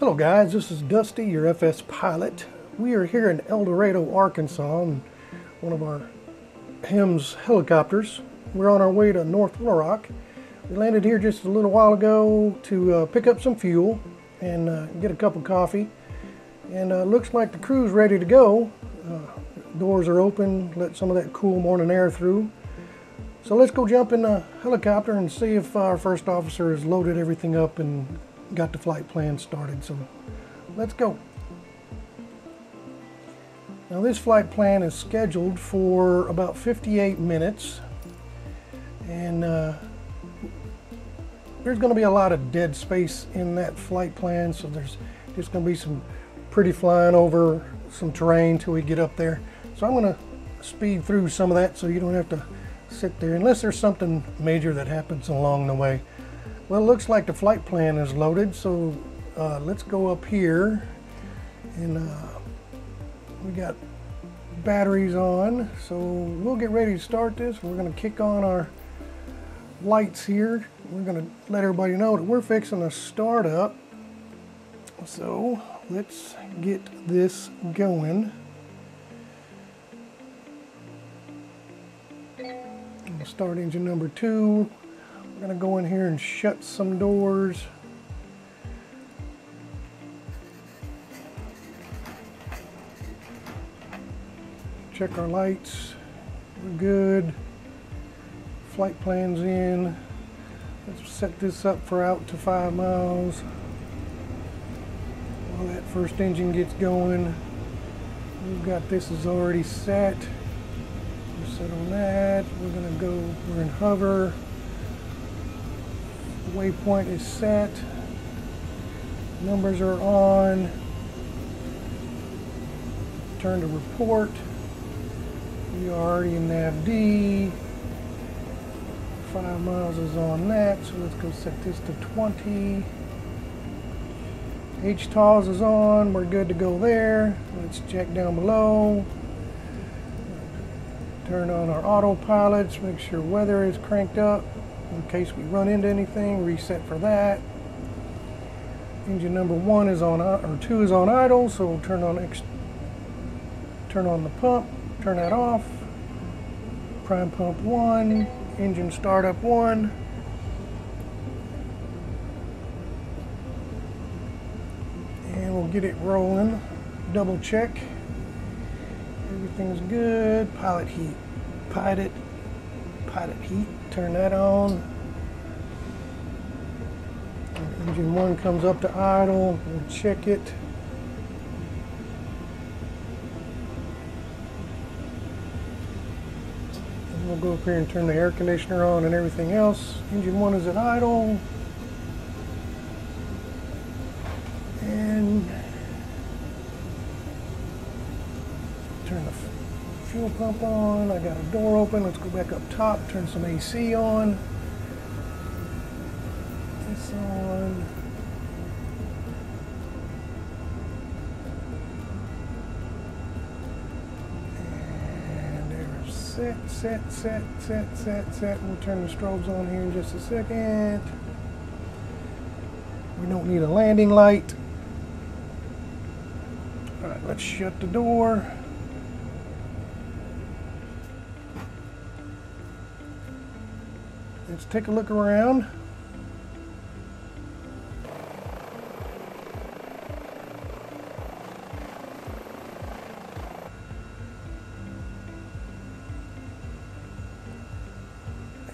Hello guys, this is Dusty, your FS pilot. We are here in El Dorado, Arkansas, on one of our HEMS helicopters. We're on our way to North Little Rock. We landed here just a little while ago to pick up some fuel and get a cup of coffee. And looks like the crew's ready to go. Doors are open, let some of that cool morning air through. So let's go jump in the helicopter and see if our first officer has loaded everything up and got the flight plan started, so let's go. Now this flight plan is scheduled for about 58 minutes, and there's going to be a lot of dead space in that flight plan, so there's just going to be some pretty flying over some terrain till we get up there. So I'm going to speed through some of that so you don't have to sit there unless there's something major that happens along the way. Well, it looks like the flight plan is loaded, so let's go up here, and we got batteries on, so we'll get ready to start this. We're going to kick on our lights here. We're going to let everybody know that we're fixing a startup, so let's get this going. Start engine number 2. We're going to go in here and shut some doors. Check our lights. We're good. Flight plan's in. Let's set this up for out to 5 miles. While that first engine gets going, we've got this is already set. We're set on that. We're going to go, we're in hover. Waypoint is set, numbers are on, turn to report, we are already in nav D, 5 miles is on that, so let's go set this to 20, HTOS is on, we're good to go there. Let's check down below, turn on our autopilots, make sure weather is cranked up. In case we run into anything, reset for that. Engine number 1 is on, or 2 is on idle, so we'll turn on the pump, turn that off. Prime pump 1, engine startup 1. And we'll get it rolling. Double check. Everything's good. Pilot heat. Turn that on. Engine 1 comes up to idle. We'll check it. And we'll go up here and turn the air conditioner on and everything else. Engine 1 is at idle. And turn the fuel pump on. I got a door open. Let's go back up top, turn some AC on. This on. And there's set. We'll turn the strobes on here in just a second. We don't need a landing light. All right, let's shut the door. Let's take a look around.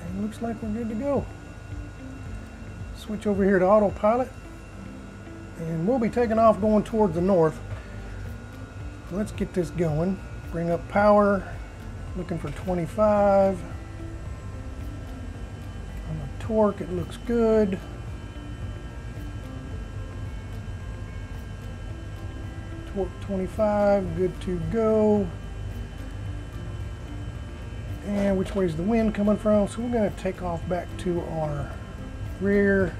And looks like we're good to go. Switch over here to autopilot. And we'll be taking off going towards the north. Let's get this going. Bring up power. Looking for 25. Torque, it looks good. Torque 25, good to go. And which way is the wind coming from? So we're going to take off back to our rear,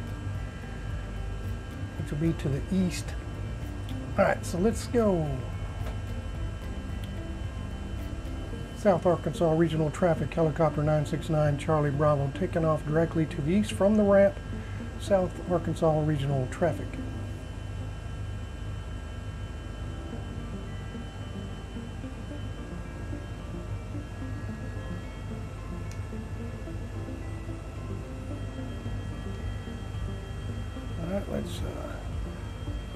which will be to the east. All right, so let's go. South Arkansas Regional Traffic Helicopter 969 Charlie Bravo taking off directly to the east from the ramp. South Arkansas Regional Traffic. right, let's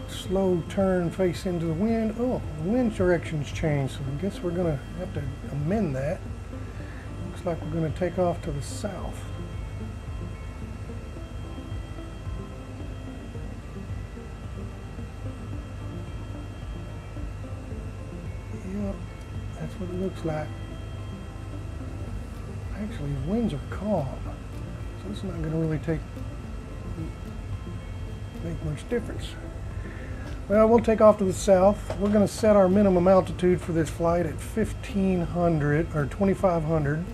slow turn, face into the wind. Oh, the wind direction's changed, so I guess we're going to have to amend that. Looks like we're going to take off to the south. Yep, that's what it looks like. Actually, the winds are calm, so it's not going to really make much difference. Well, we'll take off to the south. We're going to set our minimum altitude for this flight at 1500 or 2500.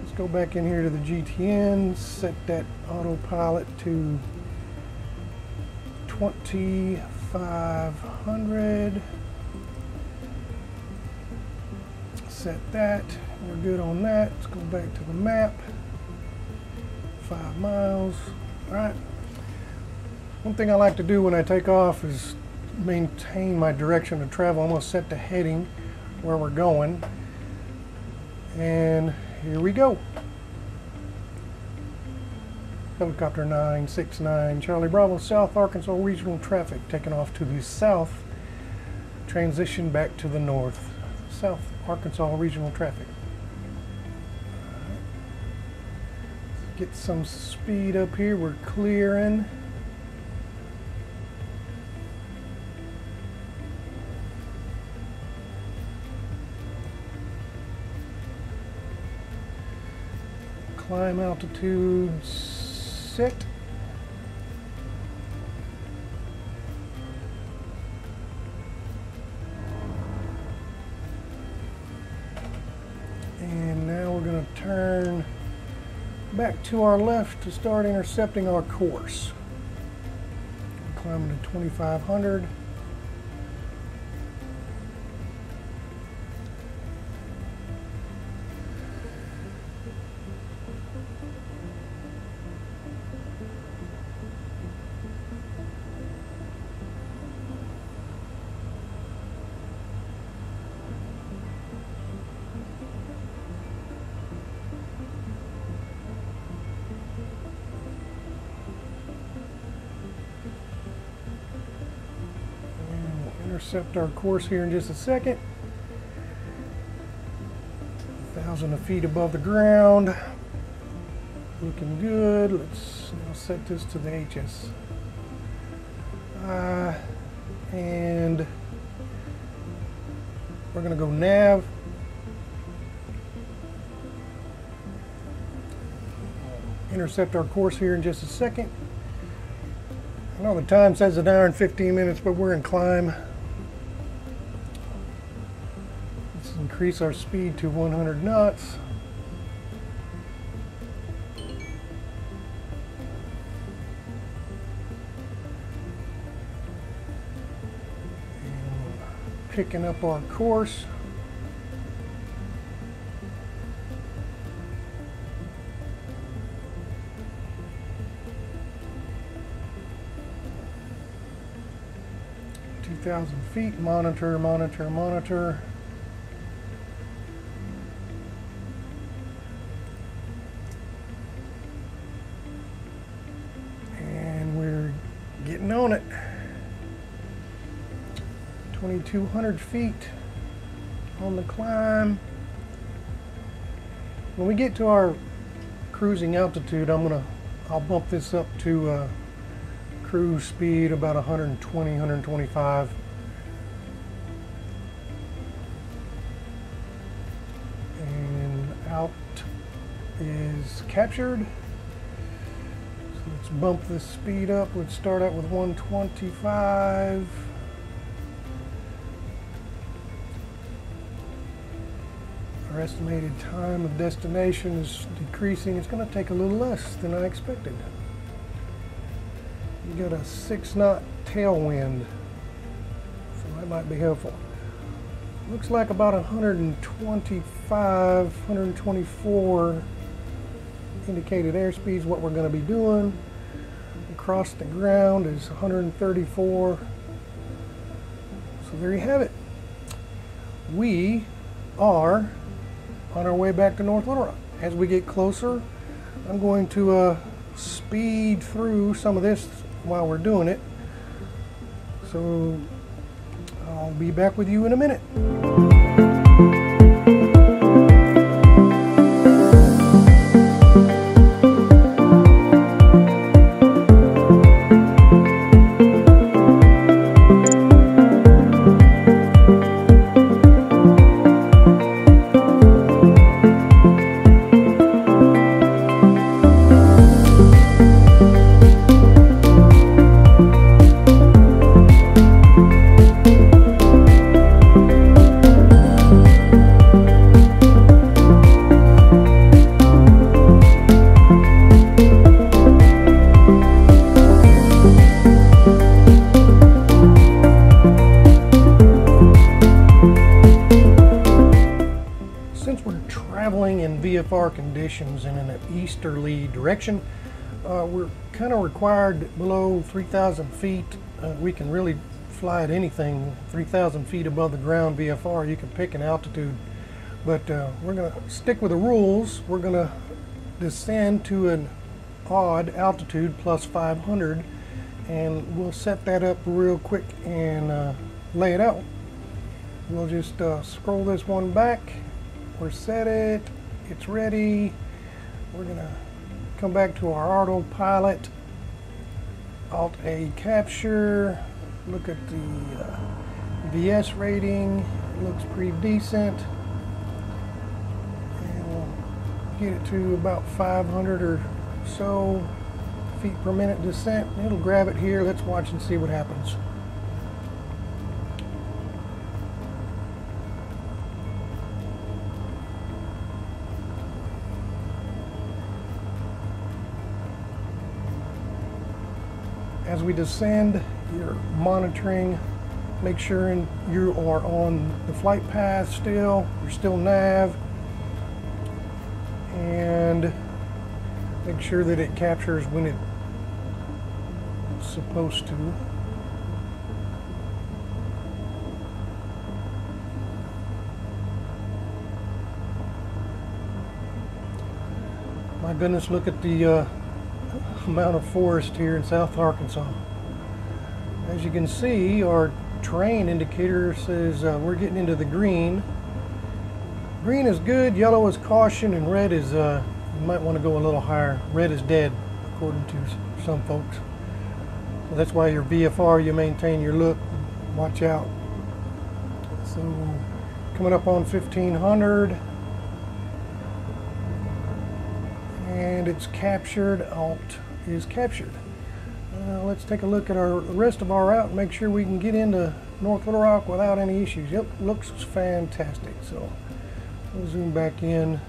Let's go back in here to the GTN, set that autopilot to 2500. Set that. We're good on that. Let's go back to the map. 5 miles. All right. One thing I like to do when I take off is maintain my direction of travel. I'm going to set the heading where we're going. And here we go. Helicopter 969 Charlie Bravo, South Arkansas regional traffic, taking off to the south. Transition back to the north. South Arkansas regional traffic. Get some speed up here. We're clearing. Climb altitude set. And now we're going to turn back to our left to start intercepting our course. We're climbing to 2500. Intercept our course here in just a second. 1,000 feet above the ground. Looking good. Let's now set this to the HS. And we're going to go nav. Intercept our course here in just a second. I know the time says an hour and 15 minutes, but we're in climb. Increase our speed to 100 knots. And picking up our course. At 2,000 feet, monitor, monitor, monitor. On it, 2,200 feet on the climb. When we get to our cruising altitude, I'll bump this up to cruise speed about 120, 125. And out is captured. Let's bump this speed up. Let's start out with 125. Our estimated time of destination is decreasing. It's going to take a little less than I expected. You got a 6-knot tailwind, so that might be helpful. Looks like about 125, 124 indicated airspeed is what we're going to be doing. Across the ground is 134. So there you have it. We are on our way back to North Little Rock. As we get closer, I'm going to speed through some of this while we're doing it. So I'll be back with you in a minute. VFR conditions in an easterly direction. We're kind of required below 3,000 feet. We can really fly at anything 3,000 feet above the ground VFR. You can pick an altitude, but we're going to stick with the rules. We're going to descend to an odd altitude plus 500, and we'll set that up real quick and lay it out. We'll just scroll this one back. We're set it. It's ready. We're gonna come back to our autopilot. Alt A capture. Look at the VS rating. It looks pretty decent. And we'll get it to about 500 or so feet per minute descent. It'll grab it here. Let's watch and see what happens. As we descend, you're monitoring, make sure you are on the flight path still, you're still nav, and make sure that it captures when it's supposed to. My goodness, look at the amount of forest here in South Arkansas. As you can see, our terrain indicator says we're getting into the green. Green is good, yellow is caution, and red is you might want to go a little higher. Red is dead, according to some folks. So that's why your VFR, you maintain your look, watch out. So coming up on 1500. And it's captured. Alt is captured. Let's take a look at the rest of our route and make sure we can get into North Little Rock without any issues. Yep, looks fantastic. So we'll zoom back in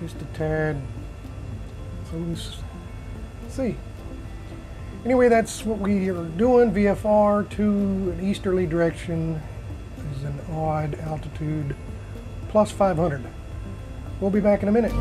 just a tad so we can see. Anyway, that's what we are doing. VFR to an easterly direction is an odd altitude plus 500. We'll be back in a minute.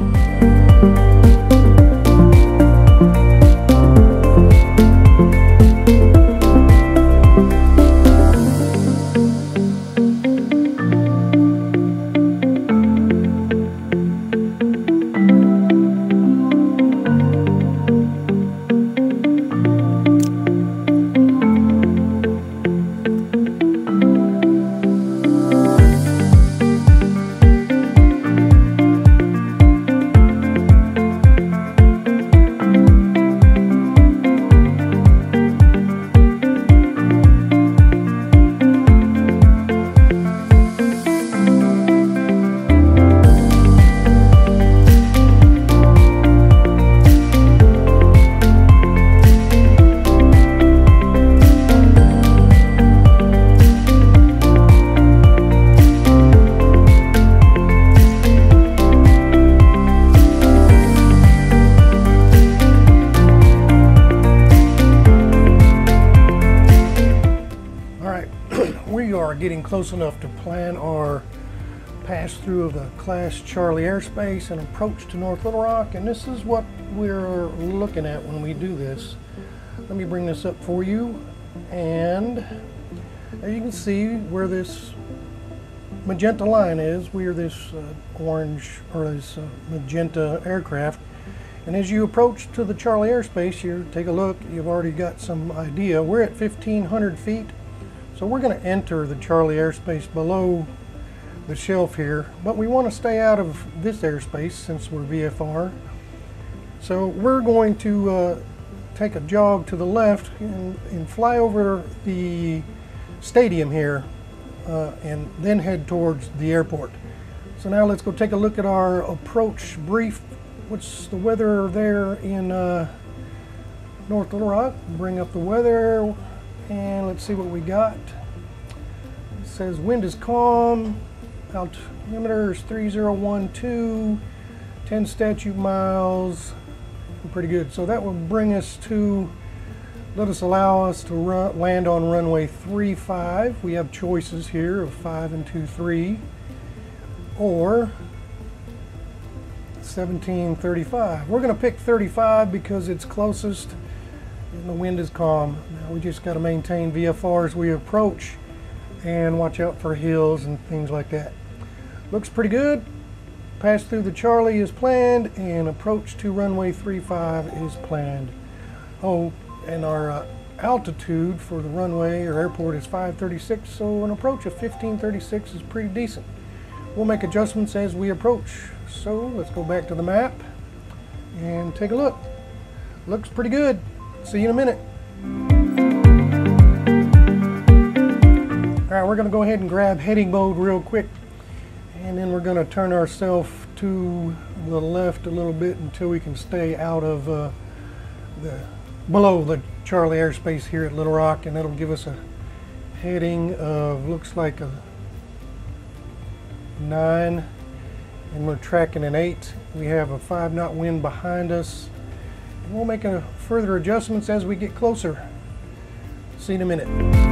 Getting close enough to plan our pass-through of the Class Charlie airspace and approach to North Little Rock, and this is what we're looking at when we do this. Let me bring this up for you, and as you can see where this magenta line is, where this magenta aircraft And as you approach to the Charlie airspace, you take a look, you've already got some idea. We're at 1,500 feet, so we're going to enter the Charlie airspace below the shelf here, but we want to stay out of this airspace since we're VFR. So we're going to take a jog to the left and fly over the stadium here and then head towards the airport. So now let's go take a look at our approach brief. What's the weather there in North Little Rock? Bring up the weather and let's see what we got. It says wind is calm, altimeter is 3012, 10 statute miles, pretty good. So that will bring us to, allow us to land on runway 35. We have choices here of 5 and 2-3 or 1735. We're going to pick 35 because it's closest and the wind is calm. Now we just got to maintain VFR as we approach and watch out for hills and things like that. Looks pretty good. Pass through the Charlie is planned and approach to runway 35 is planned. Oh, and our altitude for the runway or airport is 536, so an approach of 1536 is pretty decent. We'll make adjustments as we approach. So let's go back to the map and take a look. Looks pretty good. See you in a minute. All right, we're going to go ahead and grab heading mode real quick. And then we're going to turn ourselves to the left a little bit until we can stay out of below the Charlie airspace here at Little Rock. And that'll give us a heading of, looks like a 9. And we're tracking an 8. We have a 5-knot wind behind us. And we'll make further adjustments as we get closer. See you in a minute.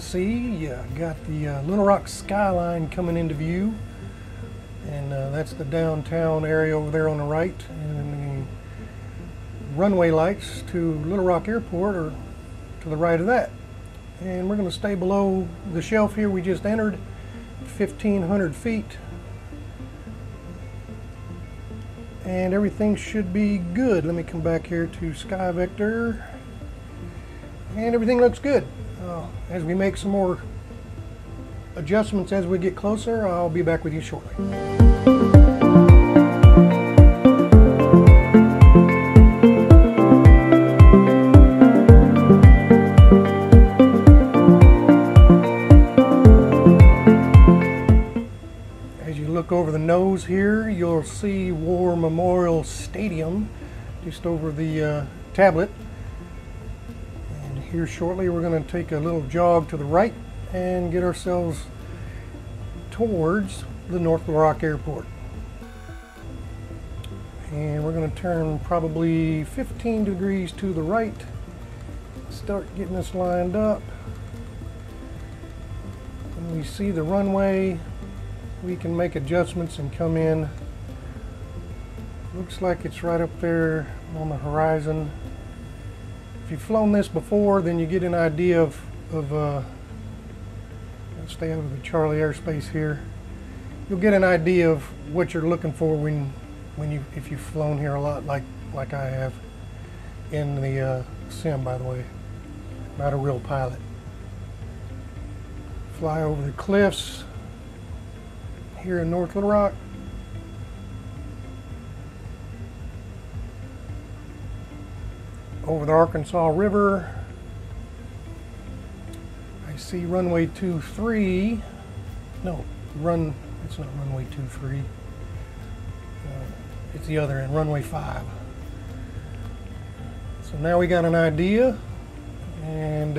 See, yeah, got the Little Rock skyline coming into view, and that's the downtown area over there on the right, and the runway lights to Little Rock Airport are to the right of that. And we're going to stay below the shelf here we just entered, 1,500 feet, and everything should be good. Let me come back here to Sky Vector, and everything looks good. As we make some more adjustments as we get closer, I'll be back with you shortly. As you look over the nose here, you'll see War Memorial Stadium just over the tablet. Here shortly we're going to take a little jog to the right and get ourselves towards the North Little Rock Airport. And we're going to turn probably 15 degrees to the right. Start getting this lined up. When we see the runway, we can make adjustments and come in. Looks like it's right up there on the horizon. If you've flown this before, then you get an idea of let's stay out of the Charlie airspace here. You'll get an idea of what you're looking for if you've flown here a lot, like I have in the sim. By the way, not a real pilot. Fly over the cliffs here in North Little Rock. Over the Arkansas River. I see runway 23. No, it's not runway 23. It's the other end, runway 5. So now we got an idea, and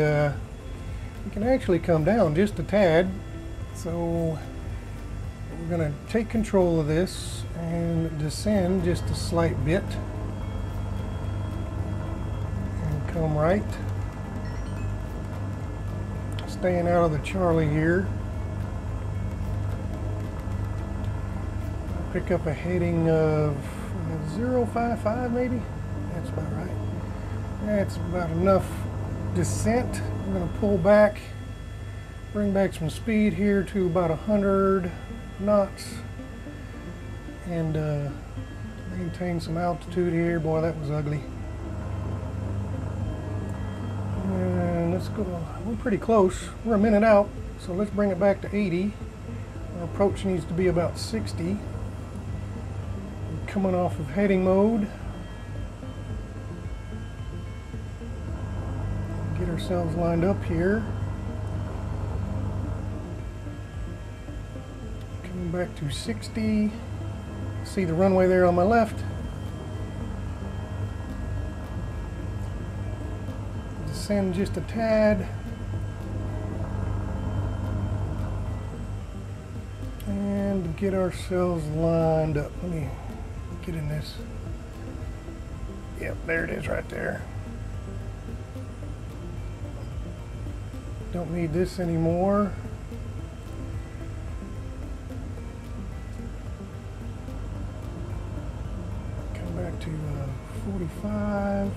we can actually come down just a tad. So we're gonna take control of this and descend just a slight bit. Come right, staying out of the Charlie here. Pick up a heading of 055 maybe. That's about right. That's about enough descent. I'm going to pull back Bring back some speed here to about 100 knots and maintain some altitude here. Boy, that was ugly. And let's go, we're pretty close. We're a minute out, so let's bring it back to 80. Our approach needs to be about 60. We're coming off of heading mode. Get ourselves lined up here. Back to 60. See the runway there on my left. Descend just a tad. And get ourselves lined up. Let me get in this. Yep, there it is right there. Don't need this anymore. To 45,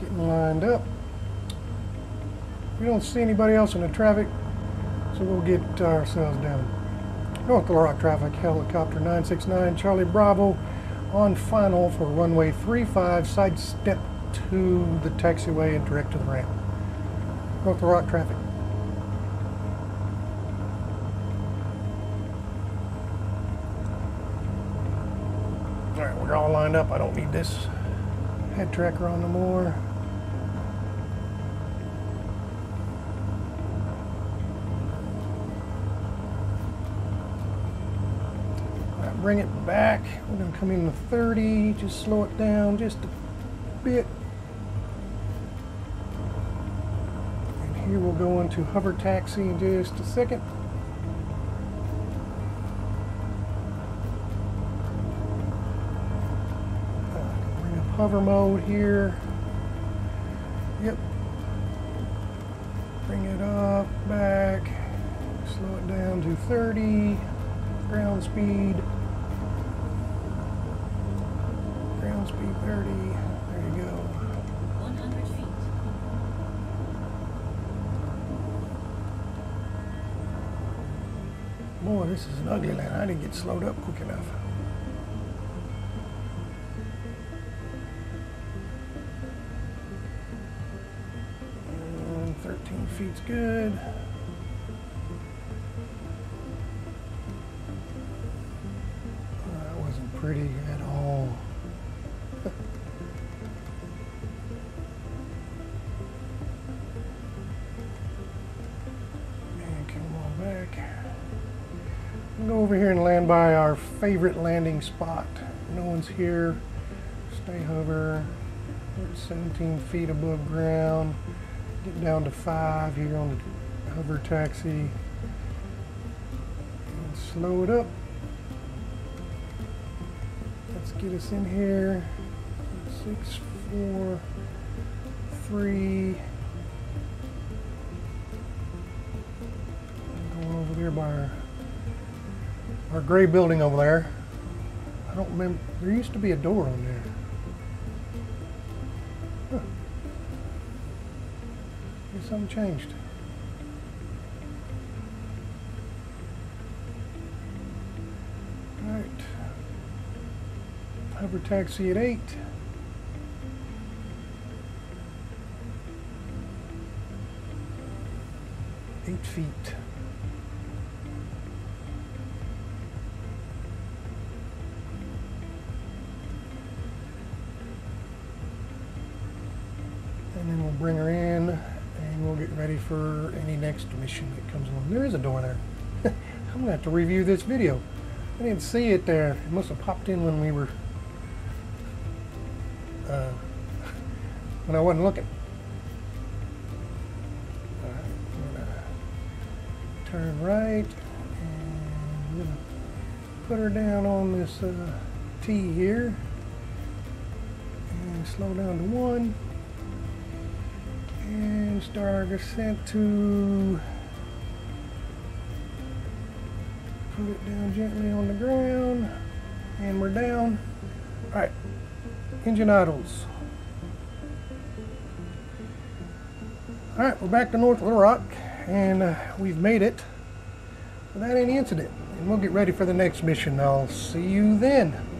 getting lined up. We don't see anybody else in the traffic, so we'll get ourselves down. North Little Rock traffic, helicopter 969 Charlie Bravo on final for runway 35, sidestep to the taxiway and direct to the ramp. North Little Rock traffic. Alright, we're all lined up. I don't need this head tracker on no more. Alright, bring it back. We're going to come in to 30. Just slow it down just a bit. And here we'll go into hover taxi in just a second. Hover mode here. Yep. Bring it up, back. Slow it down to 30. Ground speed. Ground speed 30. There you go. 100 feet. Boy, this is an ugly land. I didn't get slowed up quick enough. Feet's good. That wasn't pretty at all. And come on back. We'll go over here and land by our favorite landing spot. No one's here. Stay hover. We're at 17 feet above ground. Get down to 5 here on the hover taxi and slow it up. Let's get us in here. 6, 4, 3. I'm going over there by our gray building over there. I don't remember. There used to be a door on there. Something changed. All right. Hover taxi at 8. Feet. And then we'll bring her in. We'll get ready for any next mission that comes along. There is a door there. I'm gonna have to review this video. I didn't see it there. It must have popped in when we were when I wasn't looking. All right, I'm gonna turn right and I'm gonna put her down on this T here and slow down to 1. And start descent to put it down gently on the ground, and we're down. All right, engine idles. Alright, we're back to North Little Rock, and we've made it without any incident. And we'll get ready for the next mission. I'll see you then.